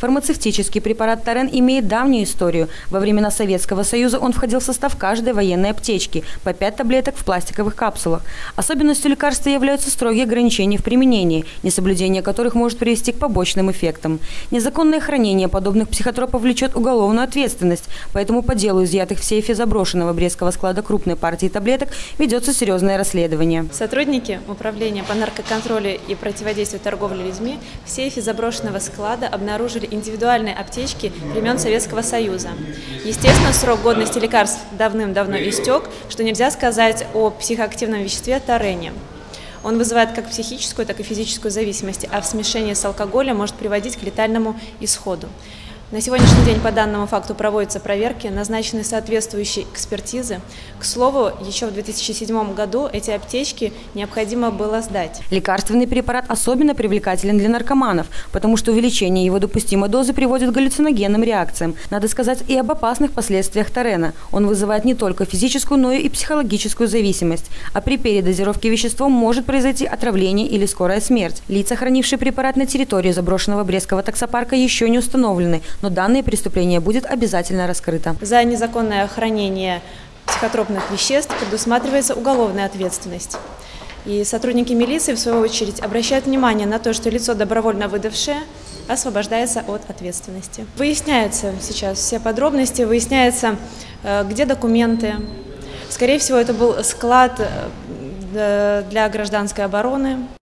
Фармацевтический препарат Тарен имеет давнюю историю. Во времена Советского Союза он входил в состав каждой военной аптечки по 5 таблеток в пластиковых капсулах. Особенностью лекарства являются строгие ограничения в применении, несоблюдение которых может привести к побочным эффектам. Незаконное хранение подобных психотропов влечет уголовную ответственность, поэтому по делу изъятых в сейфе заброшенного брестского склада крупной партии таблеток ведется серьезное расследование. Сотрудники Управления по наркоконтролю и противодействию торговле людьми в сейфе заброшенного склада обнаружили индивидуальные аптечки времен Советского Союза. Естественно, срок годности лекарств давным-давно истек, что нельзя сказать о психоактивном веществе тарене. Он вызывает как психическую, так и физическую зависимость, а в смешении с алкоголем может приводить к летальному исходу. На сегодняшний день по данному факту проводятся проверки, назначены соответствующие экспертизы. К слову, еще в 2007 году эти аптечки необходимо было сдать. Лекарственный препарат особенно привлекателен для наркоманов, потому что увеличение его допустимой дозы приводит к галлюциногенным реакциям. Надо сказать и об опасных последствиях тарена. Он вызывает не только физическую, но и психологическую зависимость. А при передозировке веществом может произойти отравление или скорая смерть. Лица, хранившие препарат на территории заброшенного брестского таксопарка, еще не установлены, но данное преступление будет обязательно раскрыто. За незаконное хранение психотропных веществ предусматривается уголовная ответственность. И сотрудники милиции, в свою очередь, обращают внимание на то, что лицо, добровольно выдавшее, освобождается от ответственности. Выясняются сейчас все подробности, выясняется, где документы. Скорее всего, это был склад для гражданской обороны.